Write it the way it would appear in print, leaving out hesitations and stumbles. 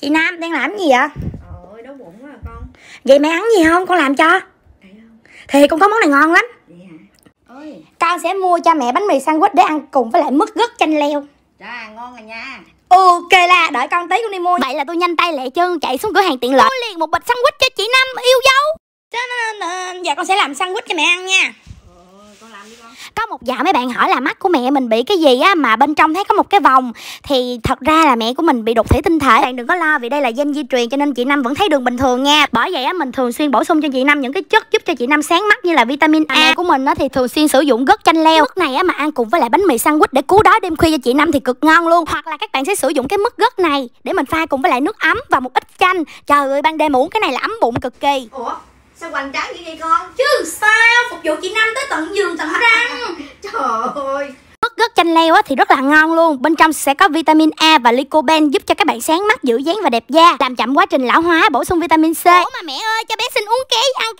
Chị Nam đang làm gì vậy? Ôi đói bụng quá à con. Vậy mẹ ăn gì không? Con làm cho. Thì con có món này ngon lắm. Ôi. Con sẽ mua cho mẹ bánh mì sandwich để ăn cùng với lại mứt gấc chanh leo. Dạ ngon rồi nha. Ok là đợi con tí con đi mua. Vậy là tôi nhanh tay lẹ chân chạy xuống cửa hàng tiện lợi, mua liền một bịch sandwich cho chị Nam yêu dấu. Dạ con sẽ làm sandwich cho mẹ ăn nha. Con làm đi con. Có một dạo mấy bạn hỏi là mắt của mẹ mình bị cái gì á mà bên trong thấy có một cái vòng. Thì thật ra là mẹ của mình bị đục thủy tinh thể. Bạn đừng có lo vì đây là gen di truyền cho nên chị Nam vẫn thấy đường bình thường nha. Bởi vậy á mình thường xuyên bổ sung cho chị Nam những cái chất giúp cho chị Nam sáng mắt như là vitamin A. Mẹ của mình á thì thường xuyên sử dụng gấc chanh leo. Mức này á mà ăn cùng với lại bánh mì sandwich để cứu đói đêm khuya cho chị Nam thì cực ngon luôn. Hoặc là các bạn sẽ sử dụng cái mứt gấc này để mình pha cùng với lại nước ấm và một ít chanh. Trời ơi ban đêm uống cái này là ấm bụng cực kỳ. Ủa? Sao hoành tráng như vậy con? Chứ sao, phục vụ chị Năm tới tận giường tận răng. Trời ơi. Mứt gấc chanh leo thì rất là ngon luôn. Bên trong sẽ có vitamin A và lycopene giúp cho các bạn sáng mắt, giữ dáng và đẹp da, làm chậm quá trình lão hóa, bổ sung vitamin C. Ủa mà mẹ ơi, cho bé xin uống ké ăn